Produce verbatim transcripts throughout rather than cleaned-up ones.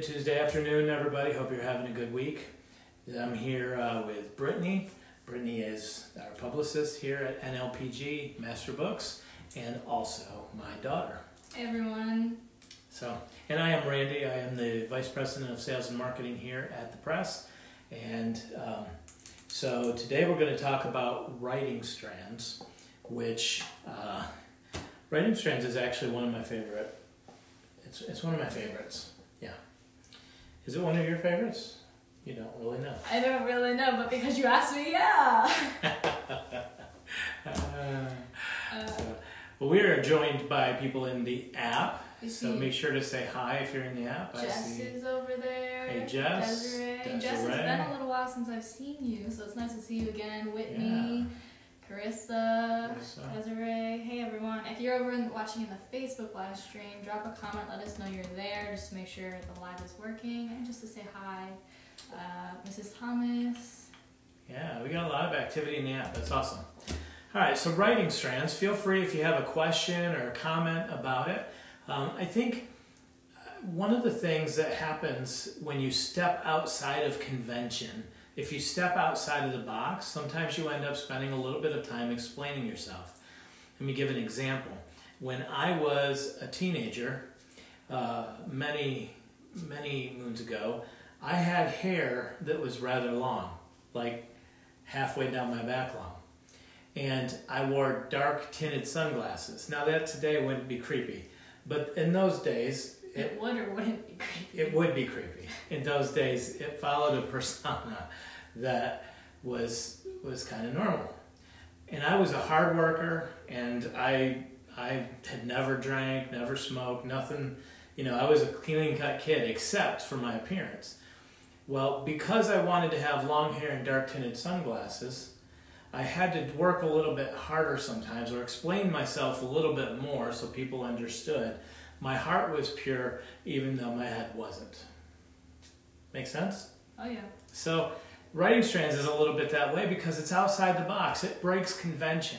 Good Tuesday afternoon, everybody. Hope you're having a good week. I'm here uh, with Brittany. Brittany is our publicist here at N L P G Master Books, and also my daughter. Hey, everyone. So, and I am Randy. I am the Vice President of Sales and Marketing here at the Press. And um, so today we're going to talk about Writing Strands, which uh, Writing Strands is actually one of my favorite. It's, it's one of my favorites. Yeah. Is it one of your favorites? You don't really know. I don't really know, but because you asked me, yeah. uh, uh, so, well, we are joined by people in the app, so make sure to say hi if you're in the app. Jess I see. is over there. Hey, Jess. Desiree. Desiree. Jess, it's been a little while since I've seen you, so it's nice to see you again. Whitney. Yeah. Carissa, Carissa, Desiree, hey everyone. If you're over in, watching in the Facebook live stream, drop a comment, let us know you're there, just to make sure the live is working, and just to say hi. Uh, Missus Thomas. Yeah, we got a lot of activity in the app, that's awesome. All right, so Writing Strands, feel free if you have a question or a comment about it. Um, I think one of the things that happens when you step outside of convention, if you step outside of the box, sometimes you end up spending a little bit of time explaining yourself. Let me give an example. When I was a teenager, uh, many, many moons ago, I had hair that was rather long, like halfway down my back long. And I wore dark tinted sunglasses. Now that today wouldn't be creepy, but in those days, It, it would or wouldn't be creepy? It would be creepy. In those days, it followed a persona that was was kind of normal. And I was a hard worker, and I I had never drank, never smoked, nothing. You know, I was a clean-cut kid, except for my appearance. Well, because I wanted to have long hair and dark-tinted sunglasses, I had to work a little bit harder sometimes, or explain myself a little bit more so people understood. My heart was pure, even though my head wasn't. Make sense? Oh, yeah. So, Writing Strands is a little bit that way because it's outside the box. It breaks convention.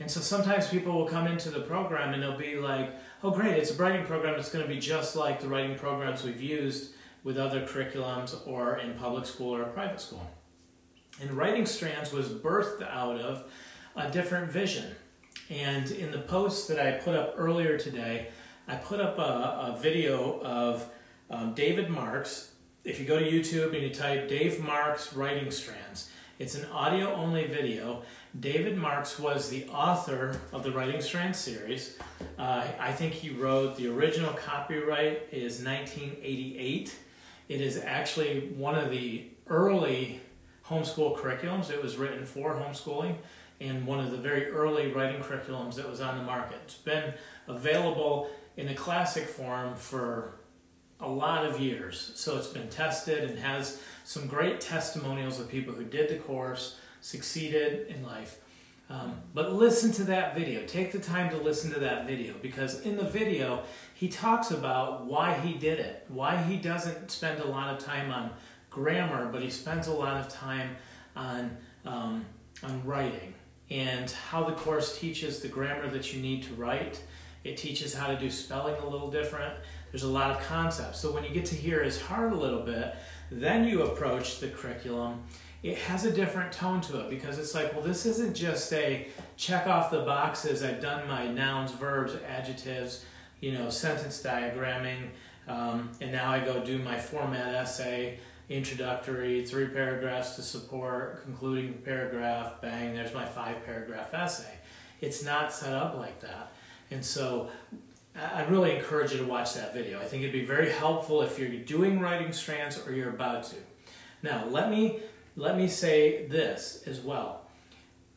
And so sometimes people will come into the program and they'll be like, oh, great, it's a writing program that's going to be just like the writing programs we've used with other curriculums or in public school or private school. And Writing Strands was birthed out of a different vision. And in the post that I put up earlier today, I put up a, a video of um, David Marks. If you go to YouTube and you type Dave Marks Writing Strands, it's an audio-only video. David Marks was the author of the Writing Strands series. Uh, I think he wrote, the original copyright is nineteen eighty-eight. It is actually one of the early homeschool curriculums. It was written for homeschooling and one of the very early writing curriculums that was on the market. It's been available in a classic form for a lot of years. So it's been tested and has some great testimonials of people who did the course, succeeded in life. Um, but listen to that video. Take the time to listen to that video, because in the video, he talks about why he did it, why he doesn't spend a lot of time on grammar, but he spends a lot of time on, um, on writing, and how the course teaches the grammar that you need to write. It teaches how to do spelling a little different. There's a lot of concepts. So when you get to hear his heart a little bit, then you approach the curriculum. It has a different tone to it, because it's like, well, this isn't just a check off the boxes. I've done my nouns, verbs, adjectives, you know, sentence diagramming, um, and now I go do my format essay, introductory, three paragraphs to support, concluding paragraph, bang, there's my five paragraph essay. It's not set up like that. And so I really encourage you to watch that video. I think it'd be very helpful if you're doing Writing Strands or you're about to. Now, let me, let me say this as well.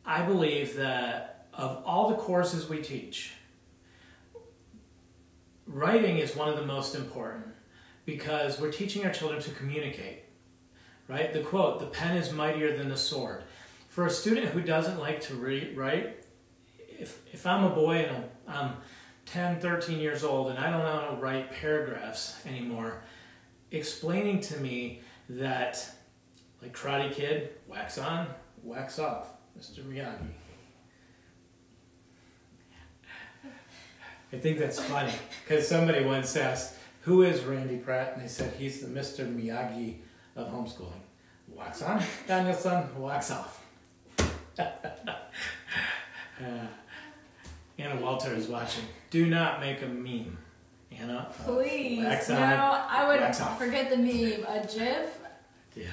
I believe that of all the courses we teach, writing is one of the most important, because we're teaching our children to communicate, right? The quote, the pen is mightier than the sword. For a student who doesn't like to read, write, If, if I'm a boy and I'm ten, thirteen years old and I don't know how to write paragraphs anymore, explaining to me that, like Karate Kid, wax on, wax off, Mister Miyagi. I think that's funny, because somebody once asked, who is Randy Pratt? And they said, he's the Mister Miyagi of homeschooling. Wax on, Danielson, wax off. uh, Anna Walter is watching. Do not make a meme, Anna. Uh, Please, wax on, no, I would wax off. Forget the meme. A gif? Yeah.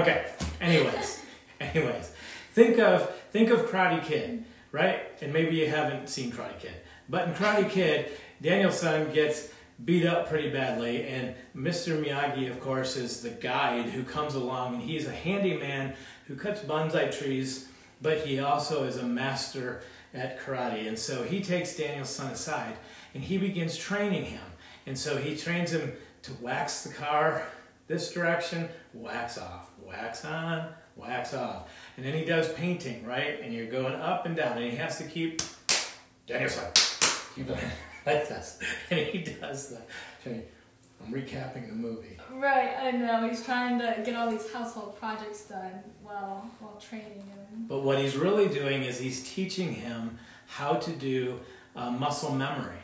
Okay, anyways, anyways. Think of, think of Karate Kid, right? And maybe you haven't seen Karate Kid. But in Karate Kid, Danielson gets beat up pretty badly, and Mister Miyagi, of course, is the guide who comes along, and he's a handyman who cuts bonsai trees, but he also is a master at karate. And so he takes Danielson aside, and he begins training him. And so he trains him to wax the car this direction, wax off, wax on, wax off. And then he does painting, right? And you're going up and down, and he has to keep Danielson, keep it like this. And he does that. I'm recapping the movie. Right, I know. He's trying to get all these household projects done while, while training him. But what he's really doing is he's teaching him how to do uh, muscle memory.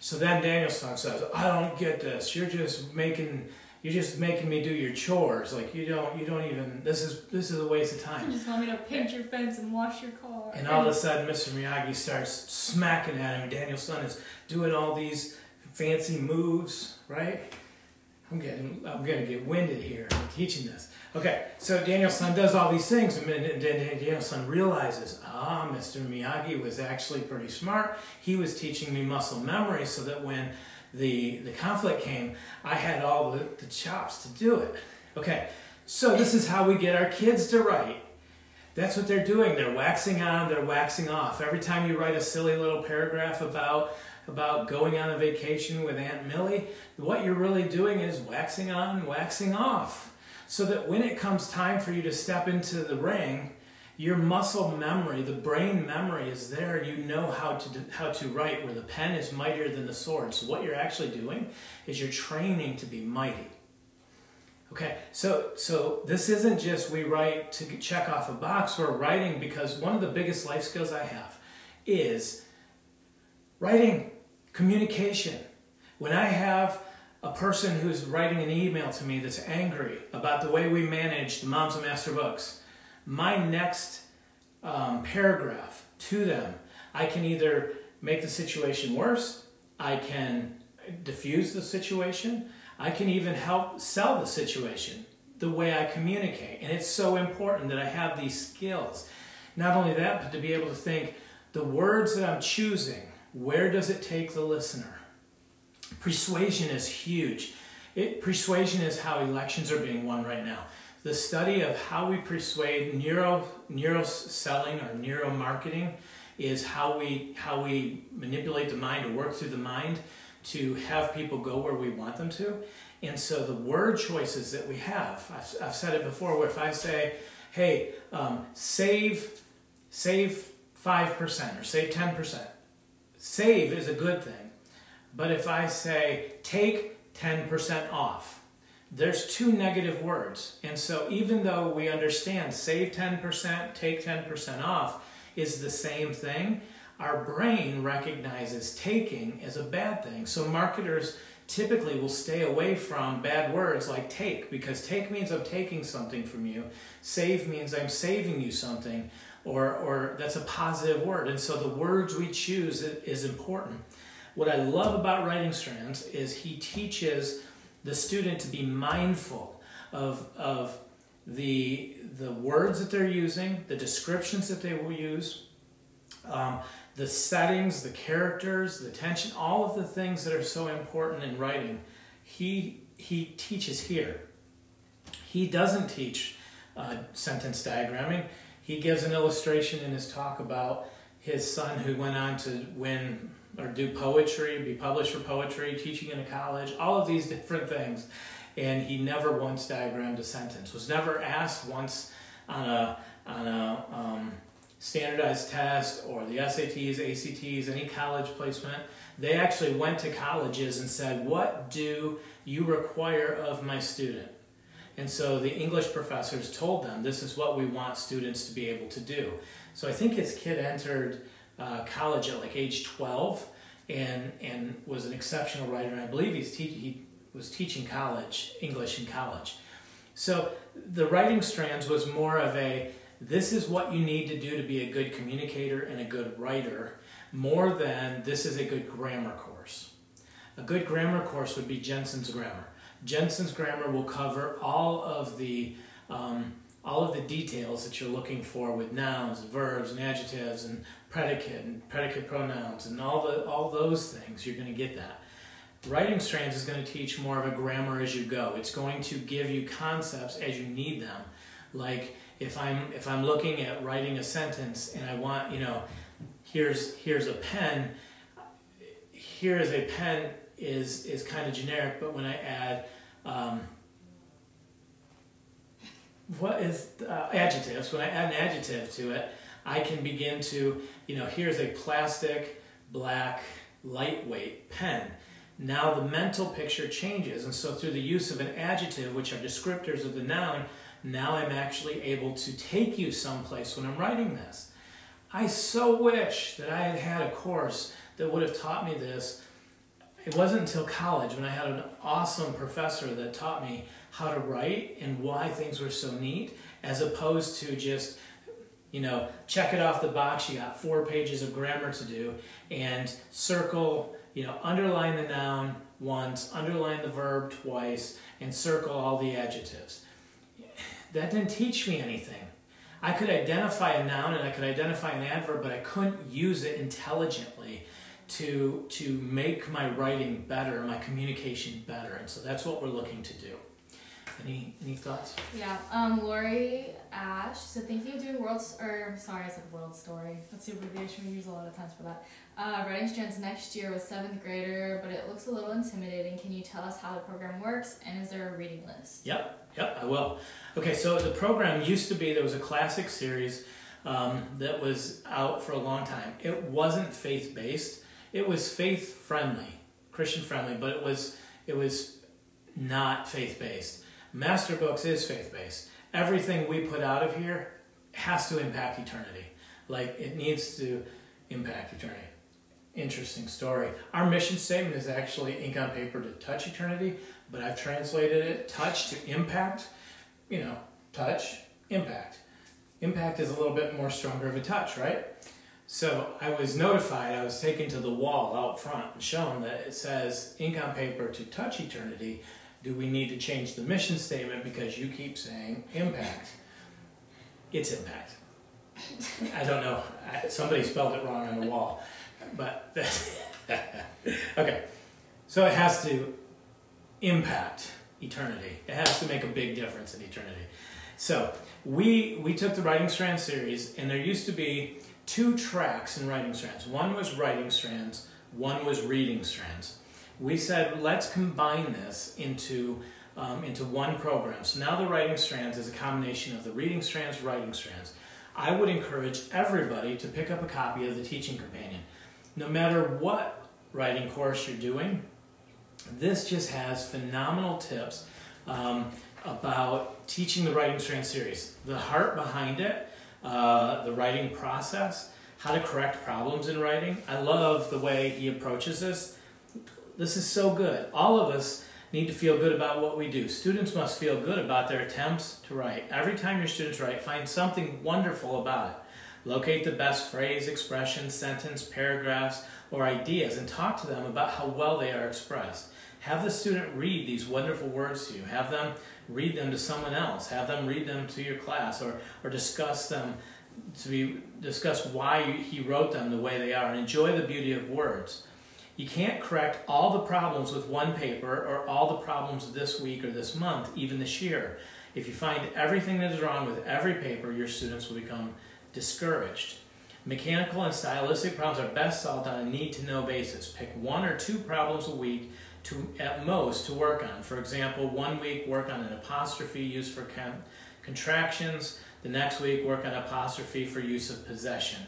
So then Danielson says, I don't get this. You're just making you're just making me do your chores. Like you don't you don't even this is this is a waste of time. You just want me to paint your fence and wash your car. And all of a sudden Mister Miyagi starts smacking at him. Danielson is doing all these fancy moves, right? I'm getting, I'm gonna get winded here. I'm teaching this. Okay, so Danielson does all these things, and then Danielson realizes, ah, Mister Miyagi was actually pretty smart. He was teaching me muscle memory so that when the the conflict came, I had all the, the chops to do it. Okay, so this is how we get our kids to write. That's what they're doing. They're waxing on, they're waxing off. Every time you write a silly little paragraph about about going on a vacation with Aunt Millie, what you're really doing is waxing on, waxing off. So that when it comes time for you to step into the ring, your muscle memory, the brain memory is there. You know how to, how to write where the pen is mightier than the sword. So what you're actually doing is you're training to be mighty. Okay, so, so this isn't just we write to check off a box. We're writing because one of the biggest life skills I have is writing. Communication. When I have a person who's writing an email to me that's angry about the way we manage the Moms of Master Books, my next um, paragraph to them, I can either make the situation worse, I can diffuse the situation, I can even help sell the situation the way I communicate. And it's so important that I have these skills. Not only that, but to be able to think the words that I'm choosing, where does it take the listener? Persuasion is huge. It, persuasion is how elections are being won right now. The study of how we persuade, neuro, neuro selling or neuromarketing is how we, how we manipulate the mind or work through the mind to have people go where we want them to. And so the word choices that we have, I've, I've said it before, where if I say, hey, um, save, save five percent or save ten percent. Save is a good thing, but if I say take ten percent off, there's two negative words. And so even though we understand save ten percent, take ten percent off is the same thing, our brain recognizes taking as a bad thing. So marketers typically will stay away from bad words like take, because take means I'm taking something from you, save means I'm saving you something. Or, or that's a positive word. And so the words we choose is important. What I love about Writing Strands is he teaches the student to be mindful of, of the, the words that they're using, the descriptions that they will use, um, the settings, the characters, the tension, all of the things that are so important in writing. He, he teaches here. He doesn't teach uh, sentence diagramming. He gives an illustration in his talk about his son who went on to win or do poetry, be published for poetry, teaching in a college, all of these different things. And he never once diagrammed a sentence, was never asked once on a, on a um, standardized test or the S A Ts, A C Ts, any college placement. They actually went to colleges and said, what do you require of my student? And so the English professors told them, this is what we want students to be able to do. So I think his kid entered uh, college at like age twelve, and and was an exceptional writer. And I believe he's te he was teaching college, English in college. So the Writing Strands was more of a, this is what you need to do to be a good communicator and a good writer, more than this is a good grammar course. A good grammar course would be Jensen's Grammar. Jensen's Grammar will cover all of the um, all of the details that you're looking for with nouns, and verbs, and adjectives, and predicate, and predicate pronouns, and all the all those things. You're going to get that. Writing Strands is going to teach more of a grammar as you go. It's going to give you concepts as you need them. Like if I'm if I'm looking at writing a sentence and I want, you know, here's here's a pen. Here is a pen is is kind of generic, but when I add um, what is uh, adjectives, when I add an adjective to it, I can begin to, you know, here's a plastic, black, lightweight pen. Now the mental picture changes, and so through the use of an adjective, which are descriptors of the noun, now I'm actually able to take you someplace when I'm writing this. I so wish that I had had a course that would have taught me this. It wasn't until college when I had an awesome professor that taught me how to write and why things were so neat, as opposed to just, you know, check it off the box, you got four pages of grammar to do, and circle, you know, underline the noun once, underline the verb twice, and circle all the adjectives. That didn't teach me anything. I could identify a noun and I could identify an adverb, but I couldn't use it intelligently to to make my writing better, my communication better. And so that's what we're looking to do. Any any thoughts? Yeah, um, Laurie Ash said, so thank you for doing World, or sorry, I said World Story. That's the abbreviation we use a lot of times for that. Uh, Writing Strands next year with seventh grader, but it looks a little intimidating. Can you tell us how the program works, and is there a reading list? Yep, yep, I will. Okay, so the program used to be, there was a classic series um, that was out for a long time. It wasn't faith-based. It was faith-friendly, Christian-friendly, but it was it was not faith-based. Master Books is faith-based. Everything we put out of here has to impact eternity. Like, it needs to impact eternity. Interesting story. Our mission statement is actually ink on paper to touch eternity, but I've translated it touch to impact. You know, touch, impact. Impact is a little bit more stronger of a touch, right? So I was notified, I was taken to the wall out front and shown that it says ink on paper to touch eternity. Do we need to change the mission statement because you keep saying impact? It's impact. I don't know. I, somebody spelled it wrong on the wall. But, okay. So it has to impact eternity. It has to make a big difference in eternity. So we, we took the Writing Strands series, and there used to be two tracks in Writing Strands. One was Writing Strands, one was Reading Strands. We said, let's combine this into, um, into one program. So now the Writing Strands is a combination of the Reading Strands, Writing Strands. I would encourage everybody to pick up a copy of the Teaching Companion. No matter what writing course you're doing, this just has phenomenal tips um, about teaching the Writing Strands series. The heart behind it, uh, the writing process, how to correct problems in writing. I love the way he approaches this. This is so good. All of us need to feel good about what we do. Students must feel good about their attempts to write. Every time your students write, find something wonderful about it. Locate the best phrase, expression, sentence, paragraphs, or ideas, and talk to them about how well they are expressed. Have the student read these wonderful words to you. Have them read them to someone else. Have them read them to your class, or, or discuss them to be, discuss why he wrote them the way they are, and enjoy the beauty of words. You can't correct all the problems with one paper or all the problems this week or this month, even this year. If you find everything that is wrong with every paper, your students will become discouraged. Mechanical and stylistic problems are best solved on a need-to-know basis. Pick one or two problems a week to, at most, to work on. For example, one week work on an apostrophe used for contractions, the next week work on apostrophe for use of possession,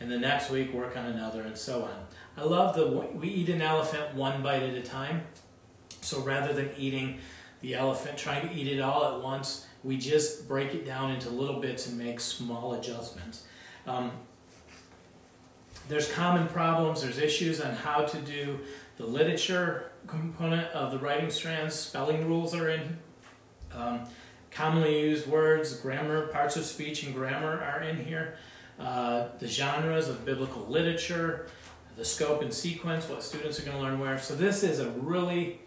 and the next week work on another, and so on. I love the, we eat an elephant one bite at a time. So rather than eating the elephant, trying to eat it all at once, we just break it down into little bits and make small adjustments. Um, There's common problems, there's issues on how to do the literature component of the Writing Strands. Spelling rules are in. Um, commonly used words, grammar, parts of speech and grammar are in here. Uh, the genres of biblical literature, the scope and sequence, what students are going to learn where. So this is a really,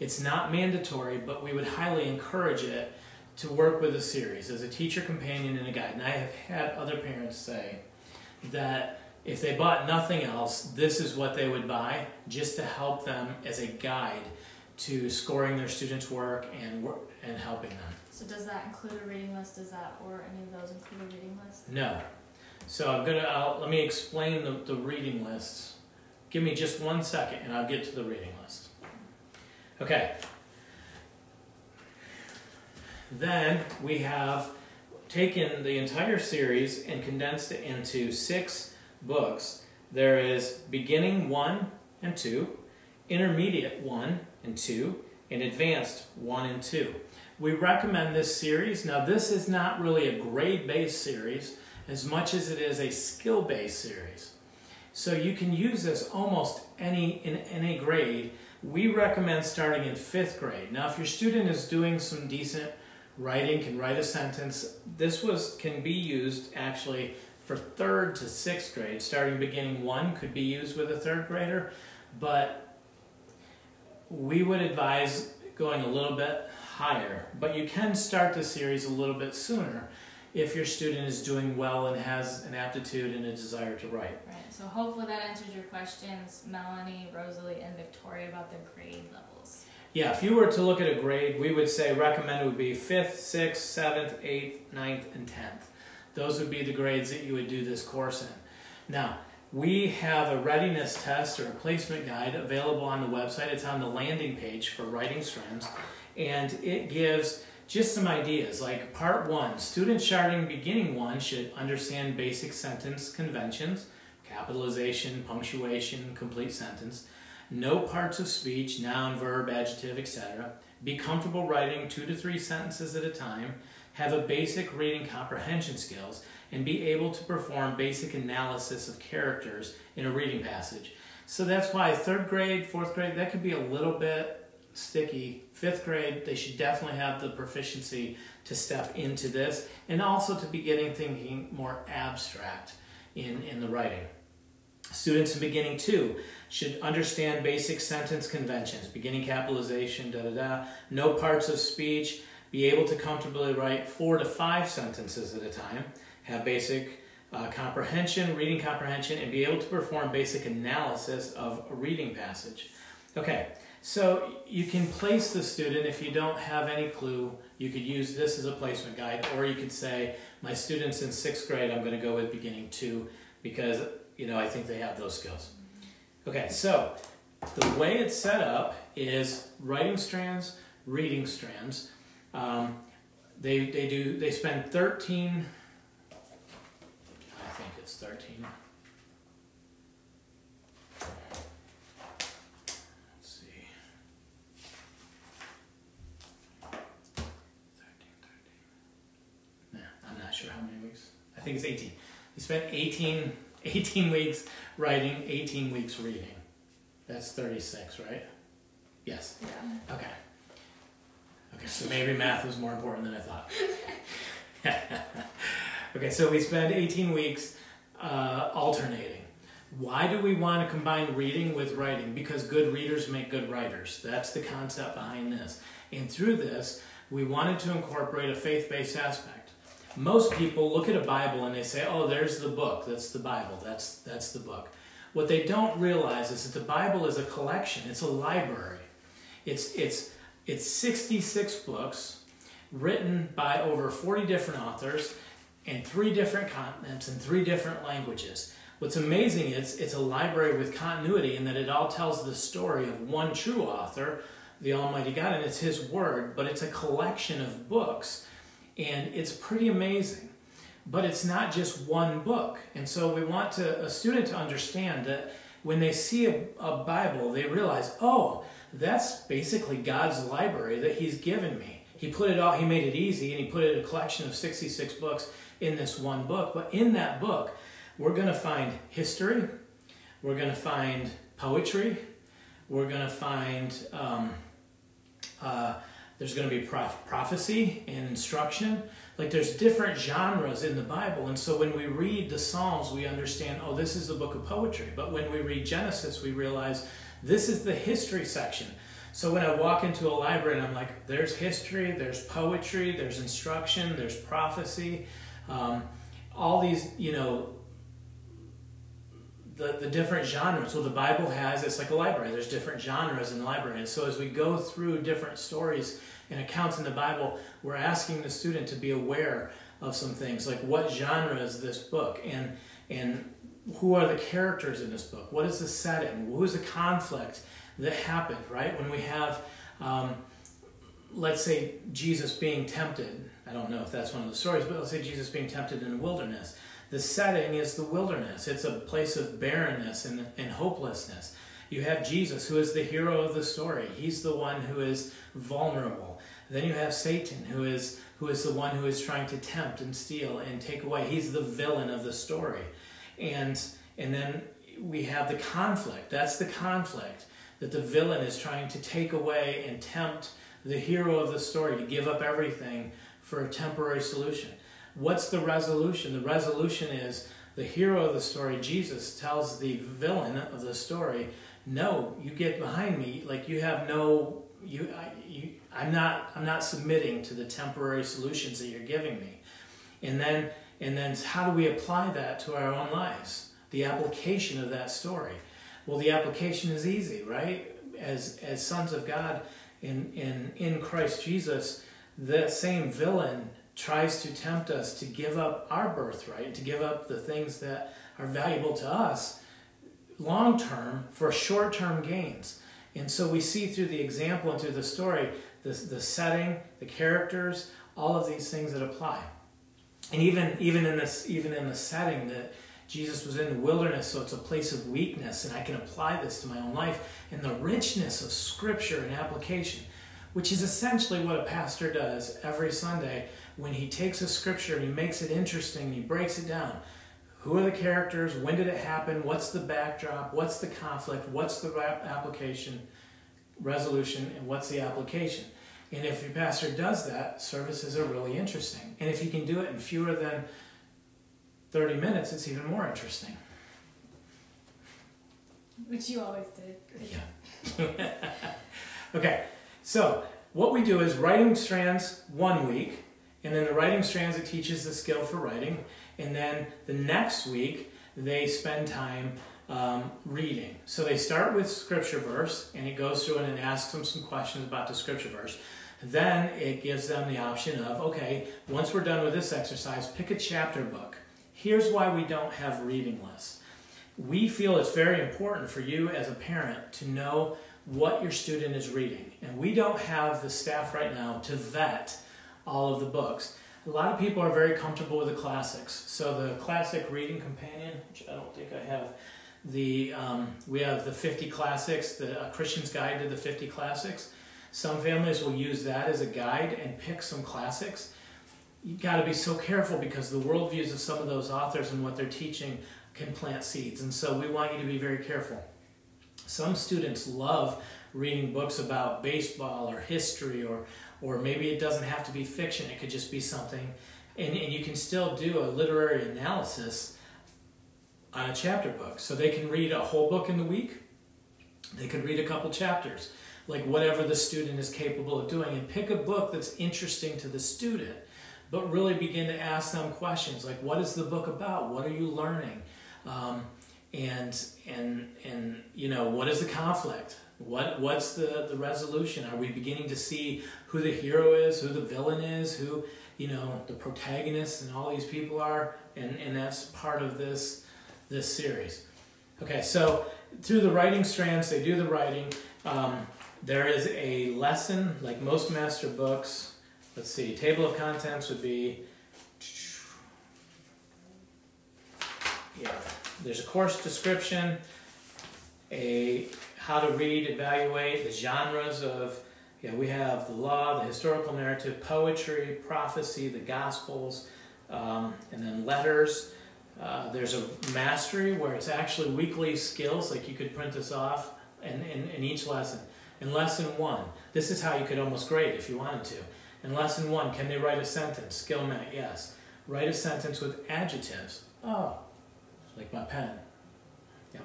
it's not mandatory, but we would highly encourage it to work with a series as a teacher companion and a guide. And I have had other parents say that if they bought nothing else, this is what they would buy just to help them as a guide to scoring their students' work and work and helping them. So does that include a reading list? Does that or any of those include a reading list? No. So I'm gonna I'll, let me explain the, the reading lists. Give me just one second, and I'll get to the reading list. Okay. Then we have taken the entire series and condensed it into six books. There is beginning one and two, intermediate one and two, and advanced one and two. We recommend this series. Now, this is not really a grade-based series as much as it is a skill-based series. So you can use this almost any in any grade. We recommend starting in fifth grade. Now, if your student is doing some decent writing, can write a sentence, this was can be used actually for third to sixth grade. Starting beginning one could be used with a third grader, but we would advise going a little bit higher. But you can start the series a little bit sooner if your student is doing well and has an aptitude and a desire to write. Right, so hopefully that answers your questions, Melanie, Rosalie, and Victoria, about the grade levels. Yeah, if you were to look at a grade, we would say recommend would be fifth, sixth, seventh, eighth, ninth, and tenth. Those would be the grades that you would do this course in. Now, we have a readiness test or a placement guide available on the website. It's on the landing page for Writing Strands, and it gives just some ideas, like part one, students starting beginning one should understand basic sentence conventions, capitalization, punctuation, complete sentence, know parts of speech, noun, verb, adjective, et cetera. Be comfortable writing two to three sentences at a time, have a basic reading comprehension skills, and be able to perform basic analysis of characters in a reading passage. So that's why third grade, fourth grade, that could be a little bit sticky. Fifth grade, they should definitely have the proficiency to step into this and also to be getting thinking more abstract in, in the writing. Students in beginning two should understand basic sentence conventions, beginning capitalization, da-da-da, know parts of speech, be able to comfortably write four to five sentences at a time, have basic uh, comprehension, reading comprehension, and be able to perform basic analysis of a reading passage. Okay. So you can place the student. If you don't have any clue, you could use this as a placement guide, or you could say, my students in sixth grade, I'm going to go with beginning two because, you know, I think they have those skills. Okay, so the way it's set up is Writing Strands, Reading Strands. Um, they, they, do, they spend thirteen, I think it's thirteen. Sure, how many weeks? I think it's eighteen. They spent eighteen, eighteen weeks writing, eighteen weeks reading. That's thirty-six, right? Yes. Yeah. Okay. Okay, so maybe math was more important than I thought. Okay, so we spend eighteen weeks uh, alternating. Why do we want to combine reading with writing? Because good readers make good writers. That's the concept behind this. And through this, we wanted to incorporate a faith-based aspect. Most people look at a Bible and they say, oh, there's the book, that's the Bible, that's, that's the book. What they don't realize is that the Bible is a collection, it's a library. It's, it's, it's sixty-six books written by over forty different authors in three different continents and three different languages. What's amazing is it's a library with continuity in that it all tells the story of one true author, the Almighty God, and it's His Word, but it's a collection of books. And it's pretty amazing, but it's not just one book. And so we want to, a student to understand that when they see a, a Bible, they realize, oh, that's basically God's library that He's given me. He put it all, He made it easy, and He put it a collection of sixty-six books in this one book. But in that book, we're going to find history, We're going to find poetry. We're going to find, um, uh, there's going to be prof- prophecy and instruction. Like, there's different genres in the Bible. And so when we read the Psalms, we understand, oh, this is the book of poetry. But when we read Genesis, we realize this is the history section. So when I walk into a library and I'm like, there's history, there's poetry, there's instruction, there's prophecy, um, all these, you know, The, the different genres. So the Bible has, it's like a library, there's different genres in the library. And so as we go through different stories and accounts in the Bible, we're asking the student to be aware of some things, like what genre is this book, and and who are the characters in this book, what is the setting, who's the conflict that happened, right? When we have, um, let's say, Jesus being tempted, I don't know if that's one of the stories, but let's say Jesus being tempted in the wilderness. The setting is the wilderness. It's a place of barrenness and, and hopelessness. You have Jesus, who is the hero of the story. He's the one who is vulnerable. Then you have Satan, who is, who is the one who is trying to tempt and steal and take away. He's the villain of the story. And, and then we have the conflict. That's the conflict, that the villain is trying to take away and tempt the hero of the story to give up everything for a temporary solution. What's the resolution? The resolution is the hero of the story, Jesus, tells the villain of the story, no, you get behind me. Like, you have no, you, I, you, I'm not, I'm not submitting to the temporary solutions that you're giving me. And then, and then how do we apply that to our own lives? The application of that story. Well, the application is easy, right? As, as sons of God in, in, in Christ Jesus, the same villain tries to tempt us to give up our birthright, to give up the things that are valuable to us long-term for short-term gains. And so we see through the example and through the story, the, the setting, the characters, all of these things that apply. And even, even, in this, even in the setting that Jesus was in the wilderness, so it's a place of weakness, and I can apply this to my own life, and the richness of scripture and application, which is essentially what a pastor does every Sunday when he takes a scripture and he makes it interesting and he breaks it down. Who are the characters? When did it happen? What's the backdrop? What's the conflict? What's the application, resolution, and what's the application? And if your pastor does that, services are really interesting. And if he can do it in fewer than thirty minutes, it's even more interesting. Which you always did. Yeah. Okay, so what we do is Writing Strands one week, and then the Writing Strands, it teaches the skill for writing. And then the next week, they spend time um, reading. So they start with scripture verse, and it goes through and it asks them some questions about the scripture verse. Then it gives them the option of, okay, once we're done with this exercise, pick a chapter book. Here's why we don't have reading lists. We feel it's very important for you as a parent to know what your student is reading. And we don't have the staff right now to vet all of the books. A lot of people are very comfortable with the classics. So the classic Reading Companion, which I don't think I have, the um, we have the fifty classics, the uh, Christian's Guide to the fifty classics. Some families will use that as a guide and pick some classics. You've got to be so careful, because the worldviews of some of those authors and what they're teaching can plant seeds. And so we want you to be very careful. Some students love reading books about baseball or history, or or maybe it doesn't have to be fiction, it could just be something. And, and you can still do a literary analysis on a chapter book. So they can read a whole book in the week, they could read a couple chapters, like whatever the student is capable of doing, and pick a book that's interesting to the student, but really begin to ask them questions like, what is the book about? What are you learning? Um, and, and, and you know, what is the conflict? What, what's the, the resolution? Are we beginning to see who the hero is, who the villain is, who, you know, the protagonists and all these people are? And, and that's part of this, this series. Okay, so through the Writing Strands, they do the writing. Um, there is a lesson, like most master books. Let's see, table of contents would be, yeah, there's a course description, a how to read, evaluate, the genres of, yeah, we have the law, the historical narrative, poetry, prophecy, the gospels, um, and then letters, Uh, there's a mastery where it's actually weekly skills, like you could print this off in, in, in each lesson. In lesson one, this is how you could almost grade if you wanted to. In lesson one, can they write a sentence? Skill mat, yes. Write a sentence with adjectives. Oh, like my pen. Yeah.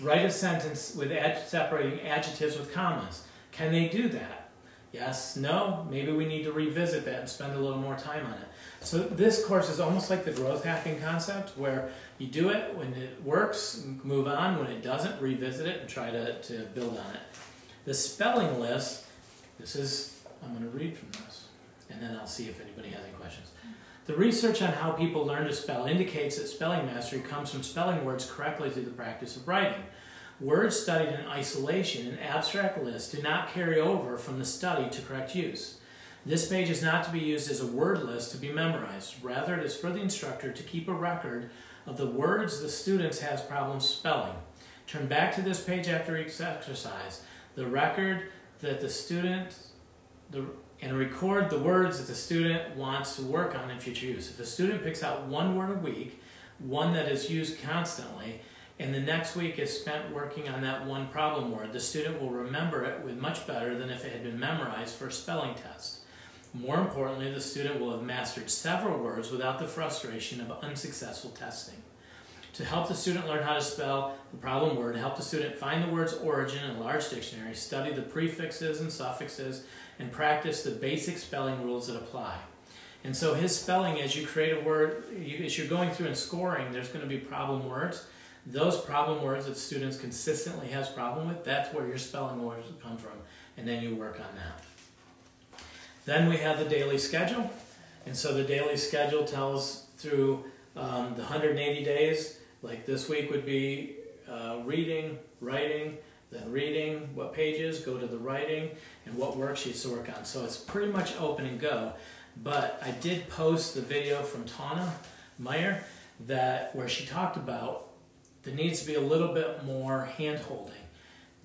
Write a sentence with ad separating adjectives with commas. Can they do that? Yes, no, maybe we need to revisit that and spend a little more time on it. So this course is almost like the growth hacking concept where you do it, when it works, move on, when it doesn't, revisit it and try to, to build on it. The spelling list, this is, I'm going to read from this and then I'll see if anybody has any questions. The research on how people learn to spell indicates that spelling mastery comes from spelling words correctly through the practice of writing. Words studied in isolation in abstract lists do not carry over from the study to correct use. This page is not to be used as a word list to be memorized. Rather, it is for the instructor to keep a record of the words the students have problems spelling. Turn back to this page after each exercise. The record that the student, the, and record the words that the student wants to work on in future use. If the student picks out one word a week, one that is used constantly, and the next week is spent working on that one problem word, the student will remember it with much better than if it had been memorized for a spelling test. More importantly, the student will have mastered several words without the frustration of unsuccessful testing. To help the student learn how to spell the problem word, help the student find the word's origin in a large dictionary, study the prefixes and suffixes, and practice the basic spelling rules that apply. And so his spelling, as you create a word, you, as you're going through and scoring, there's going to be problem words. Those problem words that students consistently has problem with, that's where your spelling words come from, and then you work on that. Then we have the daily schedule, and so the daily schedule tells through um, the one hundred eighty days, like this week would be uh, reading, writing, then reading, what pages, go to the writing, and what worksheets to work on. So it's pretty much open and go, but I did post the video from Tana Meyer that where she talked about there needs to be a little bit more hand-holding.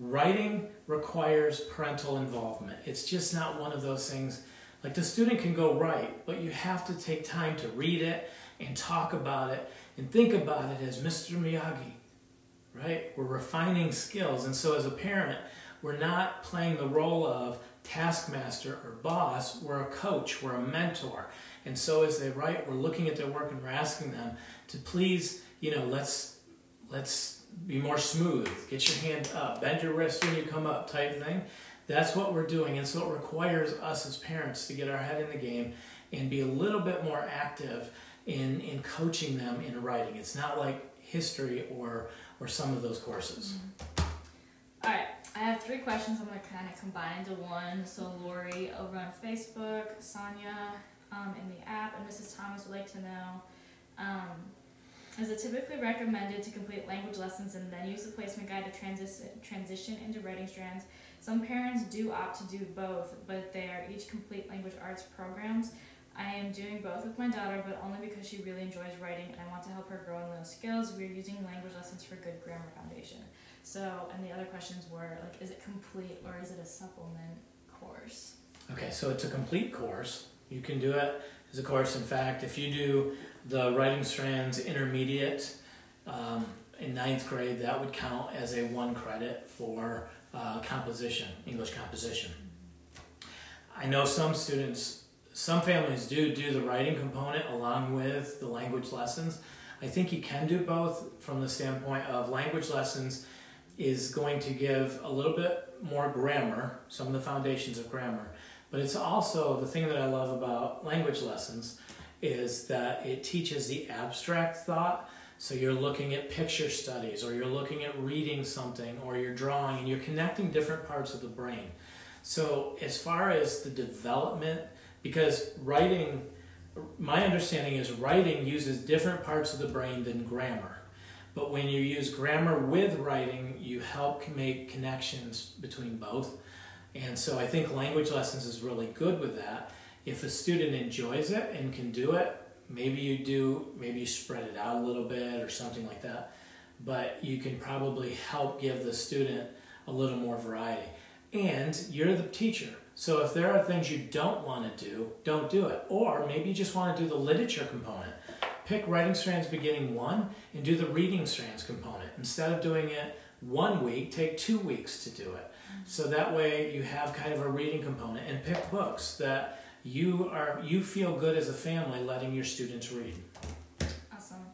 Writing requires parental involvement. It's just not one of those things, like the student can go write, but you have to take time to read it and talk about it and think about it as Mister Miyagi, right? We're refining skills, and so as a parent, we're not playing the role of taskmaster or boss, we're a coach, we're a mentor. And so as they write, we're looking at their work and we're asking them to please, you know, let's Let's be more smooth, get your hand up, bend your wrist when you come up type thing. That's what we're doing, and so it requires us as parents to get our head in the game and be a little bit more active in, in coaching them in writing. It's not like history or, or some of those courses. Mm-hmm. All right, I have three questions I'm going to kind of combine into one. So Lori over on Facebook, Sonia um, in the app, and Missus Thomas would like to know, um, is it typically recommended to complete language lessons and then use the placement guide to transition transition into writing strands? Some parents do opt to do both, but they are each complete language arts programs. I am doing both with my daughter, but only because she really enjoys writing and I want to help her grow in those skills. We're using language lessons for good grammar foundation. So, and the other questions were, like, is it complete or is it a supplement course? Okay, so it's a complete course. You can do it as a course. In fact, if you do the Writing Strands Intermediate um, in ninth grade, that would count as a one credit for uh, composition, English composition. I know some students, some families do do the writing component along with the language lessons. I think you can do both from the standpoint of language lessons is going to give a little bit more grammar, some of the foundations of grammar, but it's also the thing that I love about language lessons is that it teaches the abstract thought. So you're looking at picture studies, or you're looking at reading something, or you're drawing, and you're connecting different parts of the brain. So as far as the development, because writing, my understanding is writing uses different parts of the brain than grammar. But when you use grammar with writing, you help make connections between both. And so I think language lessons is really good with that. If a student enjoys it and can do it, maybe you do, maybe you spread it out a little bit or something like that, but you can probably help give the student a little more variety. And you're the teacher, so if there are things you don't want to do, don't do it. Or maybe you just want to do the literature component. pick Writing Strands beginning one and do the Reading Strands component. Instead of doing it one week, take two weeks to do it. So that way you have kind of a reading component, and pick books that you are you feel good as a family letting your students read. Awesome.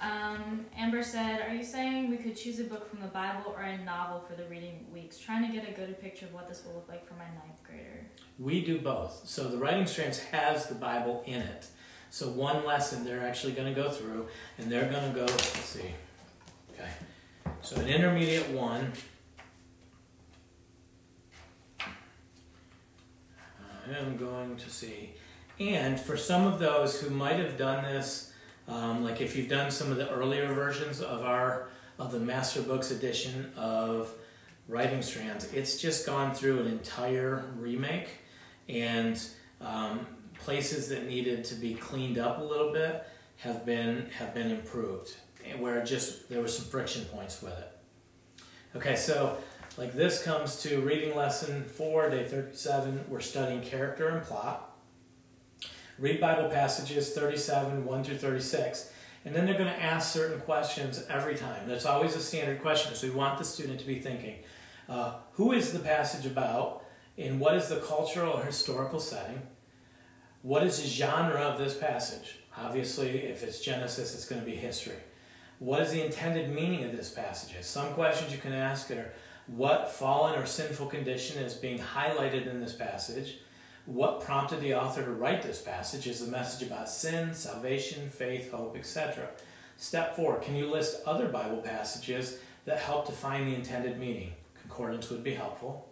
Um, Amber said, are you saying we could choose a book from the Bible or a novel for the reading weeks? Trying to get a good picture of what this will look like for my ninth grader. We do both. So the Writing Strands has the Bible in it. So one lesson they're actually going to go through, and they're going to go, let's see, okay. So an intermediate one, I am going to see, and for some of those who might have done this, um, like if you've done some of the earlier versions of our, of the Master Books edition of Writing Strands, it's just gone through an entire remake, and um, places that needed to be cleaned up a little bit have been, have been improved, where it just there were some friction points with it. Okay, so like this comes to reading lesson four, day thirty-seven. We're studying character and plot. Read Bible passages thirty-seven, one through thirty-six. And then they're going to ask certain questions every time. There's always a standard question, so we want the student to be thinking, uh, who is the passage about, and what is the cultural or historical setting? What is the genre of this passage? Obviously, if it's Genesis, it's going to be history. What is the intended meaning of this passage? Some questions you can ask are, what fallen or sinful condition is being highlighted in this passage? What prompted the author to write this passage? Is the message about sin, salvation, faith, hope, et cetera? Step four, can you list other Bible passages that help define the intended meaning? Concordance would be helpful.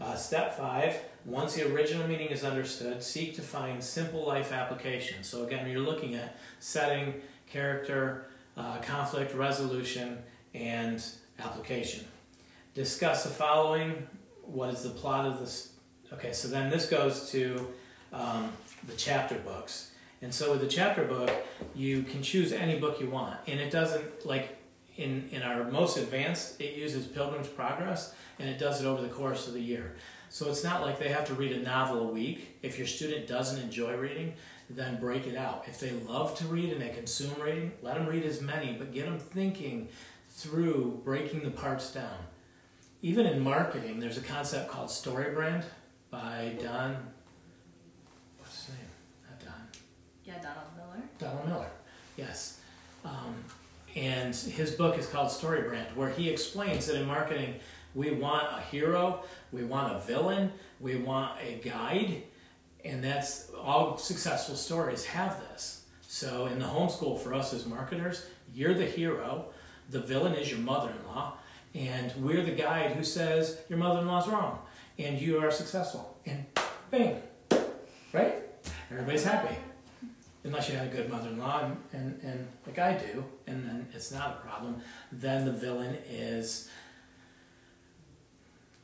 Uh, step five, once the original meaning is understood, seek to find simple life application. So again, you're looking at setting, character, Uh, conflict resolution, and application. Discuss the following. What is the plot of this? Okay, so then this goes to um, the chapter books. And so with the chapter book, you can choose any book you want. And it doesn't, like in, in our most advanced, it uses Pilgrim's Progress, and it does it over the course of the year. So it's not like they have to read a novel a week. If your student doesn't enjoy reading, then break it out. If they love to read and they consume reading, let them read as many, but get them thinking through breaking the parts down. Even in marketing, there's a concept called Story Brand by Don, what's his name? Not Don. Yeah, Donald Miller. Donald Miller, yes. Um, and his book is called Story Brand, where he explains that in marketing, we want a hero, we want a villain, we want a guide, and that's all successful stories have this. So in the homeschool for us as marketers, you're the hero, the villain is your mother-in-law, and we're the guide who says your mother-in-law's wrong, and you are successful. And bang, right? Everybody's happy. Unless you had a good mother-in-law, and, and, and like I do, and then it's not a problem, then the villain is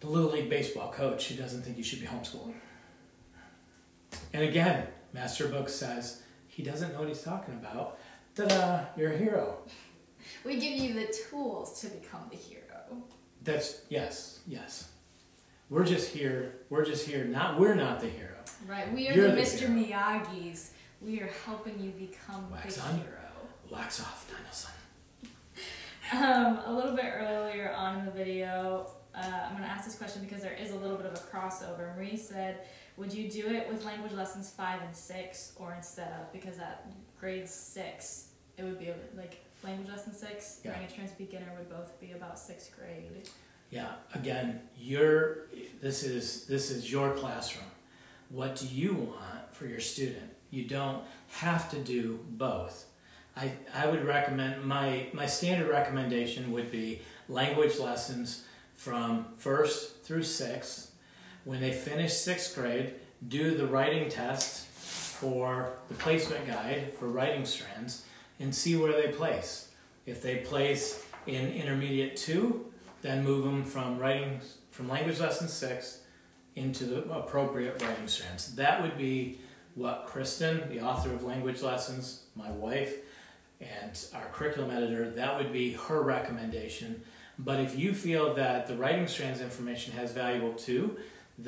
the Little League baseball coach who doesn't think you should be homeschooling. And again, Master Book says, he doesn't know what he's talking about. Ta-da, you're a hero. We give you the tools to become the hero. That's, yes, yes. We're just here, we're just here, not, we're not the hero. Right, we are the, the Mister Miyagis. We are helping you become wax the on, hero. Wax off, Danielson. Um, a little bit earlier on in the video, uh, I'm going to ask this question because there is a little bit of a crossover. Marie said, would you do it with language lessons five and six, or instead of, because at grade six, it would be like language lesson six, yeah. Writing Strands beginner would both be about sixth grade. Yeah, again, your this is this is your classroom. What do you want for your student? You don't have to do both. I I would recommend my my standard recommendation would be language lessons from first through sixth. When they finish sixth grade, do the writing test for the placement guide for Writing Strands and see where they place. If they place in intermediate two, then move them from writing from language lesson six into the appropriate Writing Strands. That would be what Kristen, the author of Language Lessons, my wife, and our curriculum editor, that would be her recommendation. But if you feel that the Writing Strands information has valuable too,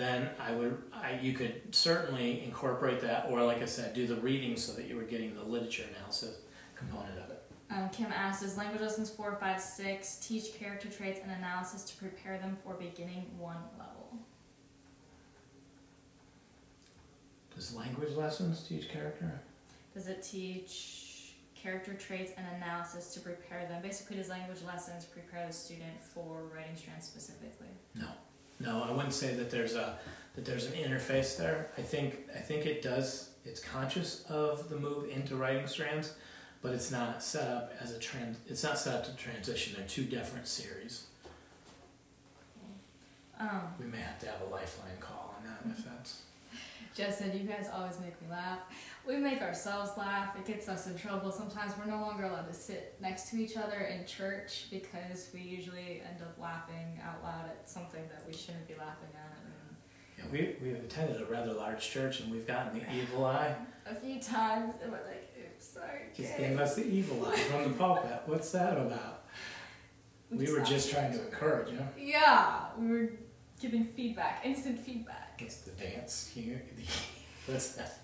then I would, I, you could certainly incorporate that, or like I said, do the reading so that you were getting the literature analysis component of it. Um, Kim asks, does language lessons four, five, six teach character traits and analysis to prepare them for beginning one level? Does language lessons teach character? Does it teach character traits and analysis to prepare them? Basically, does language lessons prepare the student for writing strands specifically? No. No, I wouldn't say that there's a that there's an interface there. I think I think it does. It's conscious of the move into writing strands, but it's not set up as a trans. It's not set up to transition. They're two different series. Um, we may have to have a lifeline call on that, if that's. Jess said, "You guys always make me laugh. We make ourselves laugh. It gets us in trouble. Sometimes we're no longer allowed to sit next to each other in church because we usually end up laughing out loud at something that we shouldn't be laughing at." Yeah, we we've attended a rather large church and we've gotten the evil eye a few times, and we're like, "Oops, sorry." Just gave us the evil eye from the pulpit. What's that about? We were just trying to encourage, you know? Yeah, we were giving feedback, instant feedback. It's the dance here. What's that?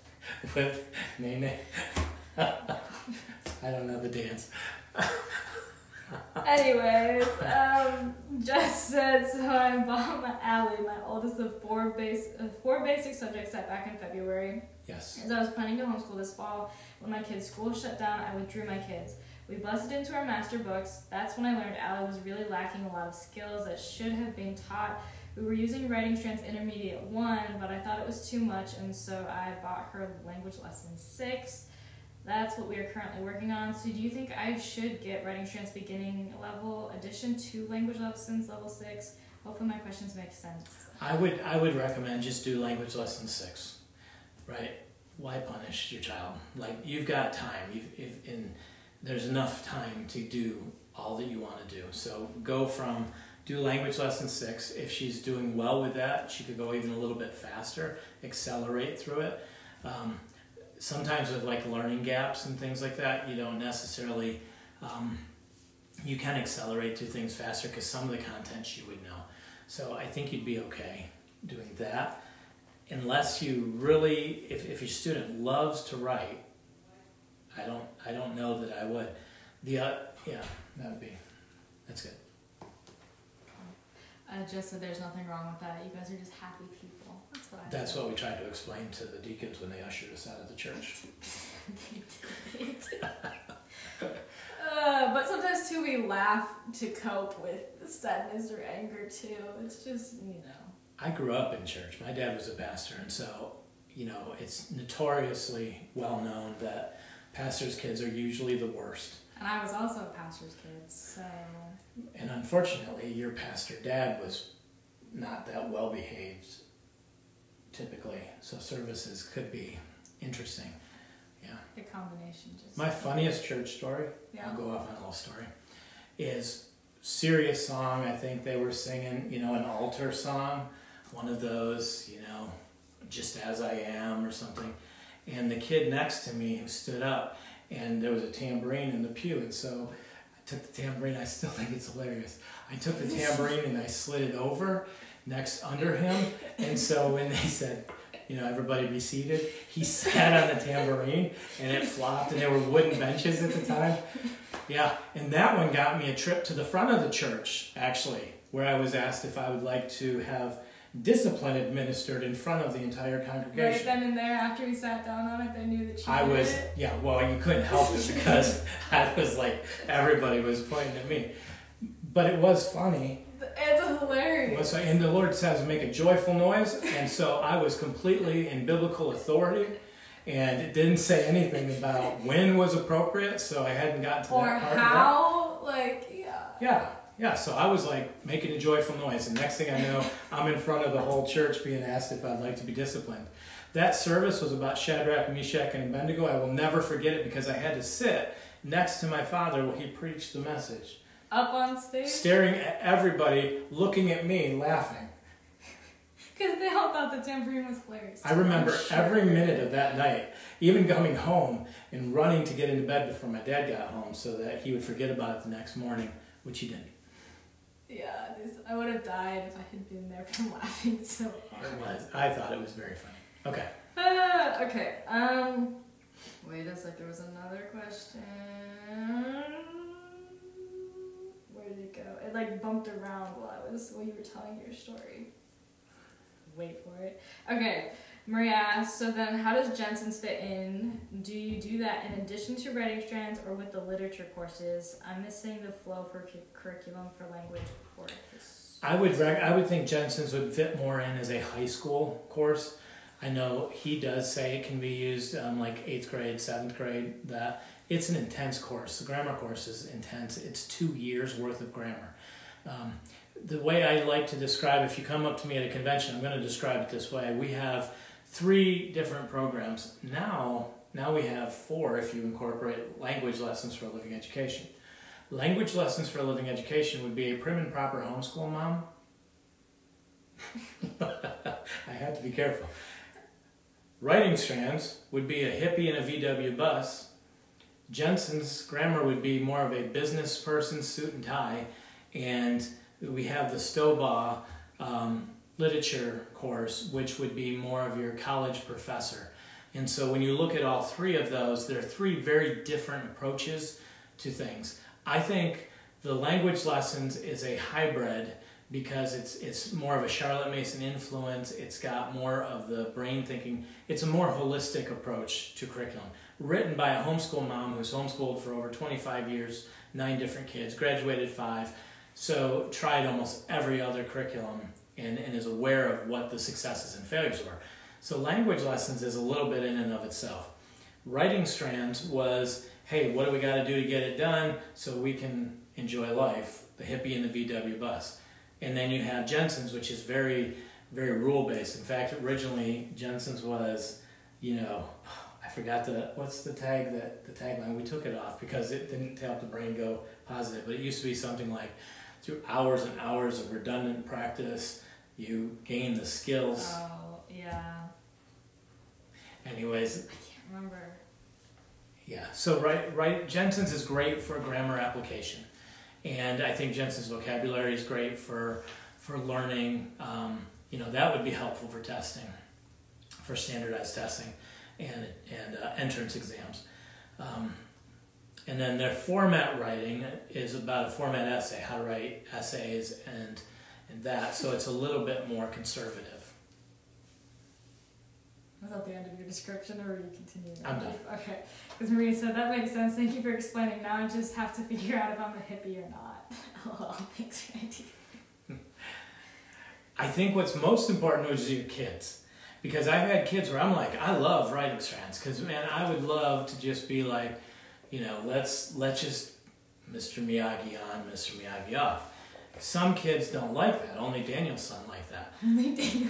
With Nene. I don't know the dance. Anyways, um, Jess said, so I'm Bahama Alley, my oldest of four, base, uh, four basic subjects set back in February. Yes. As I was planning to homeschool this fall, when my kids' school shut down, I withdrew my kids. We busted into our master books. That's when I learned Allie was really lacking a lot of skills that should have been taught. We were using Writing Strands Intermediate one, but I thought it was too much, and so I bought her Language Lesson six. That's what we are currently working on. So do you think I should get Writing Strands Beginning Level Addition to Language Lessons Level six? Hopefully my questions make sense. I would, I would recommend just do Language Lesson six, right? Why punish your child? Like, you've got time. You've, you've, in, there's enough time to do all that you want to do. So go from... do language lesson six. If she's doing well with that, she could go even a little bit faster, accelerate through it. Um, sometimes with like learning gaps and things like that, you don't necessarily, um, you can accelerate through things faster because some of the content she would know. So I think you'd be okay doing that. Unless you really, if, if your student loves to write, I don't, I don't know that I would. The, uh, yeah, that would be, that's good. Uh, just so there's nothing wrong with that. You guys are just happy people. That's what I That's think. What we tried to explain to the deacons when they ushered us out of the church. They did. uh, but sometimes, too, we laugh to cope with sadness or anger, too. It's just, you know. I grew up in church. My dad was a pastor, and so, you know, it's notoriously well known that pastors' kids are usually the worst. And I was also a pastor's kid, so... And unfortunately, your pastor dad was not that well-behaved, typically. So services could be interesting, yeah. The combination just... My funniest church story, yeah. I'll go off on a little story, is serious song. I think they were singing, you know, an altar song, one of those, you know, Just As I Am or something. And the kid next to me who stood up, and there was a tambourine in the pew, and so I took the tambourine. I still think it's hilarious. I took the tambourine and I slid it over next under him, and so when they said, you know, everybody be seated, he sat on the tambourine and it flopped, and there were wooden benches at the time. Yeah, and that one got me a trip to the front of the church, actually, where I was asked if I would like to have discipline administered in front of the entire congregation. Right then and there, after we sat down on it, they knew that you I was, it. Yeah, well, you couldn't help it because I was like, everybody was pointing at me. But it was funny. It's hilarious. And the Lord says, make a joyful noise. And so I was completely in biblical authority, and it didn't say anything about when was appropriate, so I hadn't gotten to or that part. Or how, like, yeah. Yeah. Yeah, so I was like making a joyful noise, and next thing I know, I'm in front of the whole church being asked if I'd like to be disciplined. That service was about Shadrach, Meshach, and Abednego. I will never forget it because I had to sit next to my father while he preached the message. Up on stage? Staring at everybody, looking at me, laughing. Because they all thought the tambourine was hilarious. I remember sure. every minute of that night, even coming home and running to get into bed before my dad got home so that he would forget about it the next morning, which he didn't. Yeah, this, I would have died if I had been there from laughing so hard. It was. I thought it was very funny. Okay. Uh, okay. Um, Wait a sec, there was another question. Where did it go? It like bumped around while I was, while you were telling your story. Wait for it. Okay, Maria asked, so then how does Jensen's fit in? Do you do that in addition to Writing Strands or with the literature courses? I'm missing the flow for cu curriculum for language for this. I would, I would think Jensen's would fit more in as a high school course. I know he does say it can be used um, like eighth grade, seventh grade. That it's an intense course. The grammar course is intense. It's two years worth of grammar. Um, the way I like to describe, if you come up to me at a convention, I'm going to describe it this way. We have three different programs. Now, now we have four if you incorporate language lessons for a living education. Language lessons for a living education would be a prim and proper homeschool mom. I have to be careful. Writing Strands would be a hippie and a V W bus. Jensen's Grammar would be more of a business person, suit and tie. And we have the Stobaugh um, literature course, which would be more of your college professor. And so when you look at all three of those, there are three very different approaches to things. I think the language lessons is a hybrid because it's, it's more of a Charlotte Mason influence. It's got more of the brain thinking. It's a more holistic approach to curriculum. Written by a homeschool mom who's homeschooled for over twenty-five years, nine different kids, graduated five, so tried almost every other curriculum and, and is aware of what the successes and failures were. So language lessons is a little bit in and of itself. Writing Strands was, hey, what do we gotta do to get it done so we can enjoy life? The hippie and the V W bus. And then you have Jensen's, which is very, very rule-based. In fact, originally Jensen's was, you know, I forgot the, what's the tag, that the tagline? We took it off because it didn't help the brain go positive, but it used to be something like, through hours and hours of redundant practice, you gain the skills. Oh, yeah. Anyways. I can't remember. Yeah, so right, right, Jensen's is great for grammar application. And I think Jensen's vocabulary is great for, for learning. Um, you know, that would be helpful for testing, for standardized testing and, and uh, entrance exams. Um, and then their format writing is about a format essay, how to write essays and, and that. So it's a little bit more conservative. Was that the end of your description, or are you continuing? I'm done. Okay, because Maria said that makes sense. Thank you for explaining. Now I just have to figure out if I'm a hippie or not. Oh, thanks, Randy. I think what's most important is your kids, because I've had kids where I'm like, I love Writing Strands, because man, I would love to just be like, you know, let's let's just Mister Miyagi on, Mister Miyagi off. Some kids don't like that. Only Danielson like that. Only Daniel.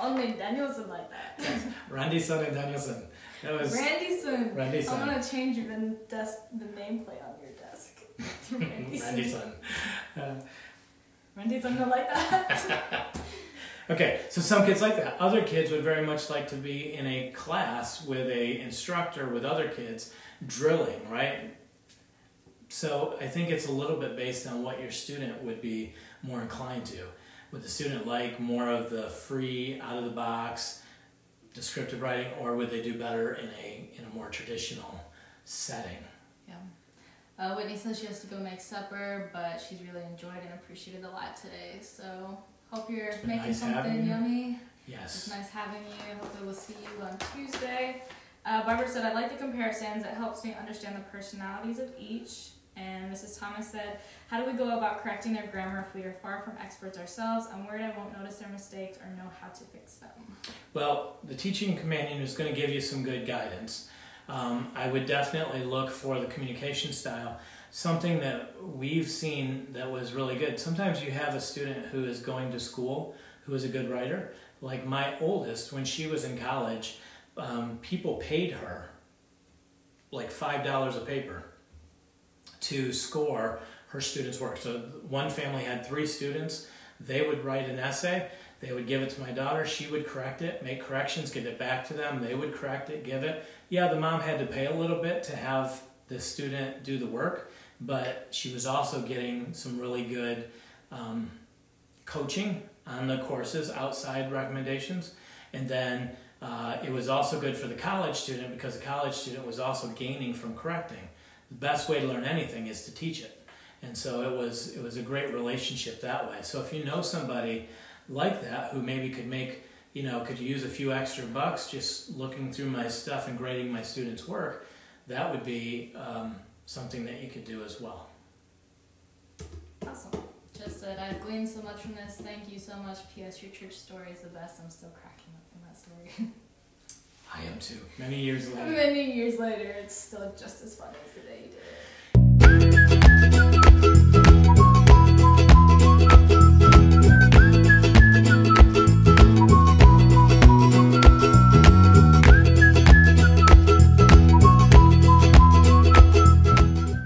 Only Danielson like that. Randy-san and Danielson. That was Randy-san. Randy-san. I'm gonna change the desk, the nameplate on your desk. Randy-san. Randy-san don't like that. Okay, so some kids like that. Other kids would very much like to be in a class with a instructor with other kids drilling, right? So I think it's a little bit based on what your student would be more inclined to. Would the student like more of the free, out-of-the-box, descriptive writing, or would they do better in a, in a more traditional setting? Yeah. Uh, Whitney says she has to go make supper, but she's really enjoyed and appreciated a lot today. So hope you're making nice something yummy. Yes. It's nice having you. Hopefully we'll see you on Tuesday. Uh, Barbara said, I like the comparisons. It helps me understand the personalities of each. And Missus Thomas said, how do we go about correcting their grammar if we are far from experts ourselves? I'm worried I won't notice their mistakes or know how to fix them. Well, the Teaching Companion is going to give you some good guidance. Um, I would definitely look for the communication style. Something that we've seen that was really good. Sometimes you have a student who is going to school who is a good writer. Like my oldest, when she was in college, um, people paid her like five dollars a paper to score her students' work. So one family had three students. They would write an essay. They would give it to my daughter. She would correct it, make corrections, give it back to them. They would correct it, give it. Yeah, the mom had to pay a little bit to have the student do the work, but she was also getting some really good um, coaching on the courses, outside recommendations. And then Uh, it was also good for the college student because the college student was also gaining from correcting. The best way to learn anything is to teach it. And so it was, it was a great relationship that way. So if you know somebody like that who maybe could make, you know, could use a few extra bucks just looking through my stuff and grading my students' work, that would be um, something that you could do as well. Awesome. Just said, I've gleaned so much from this. Thank you so much. P S Your church story is the best. I'm still cracking up from that story. I am too. Many years later. Many years later, it's still just as fun as the day you did it.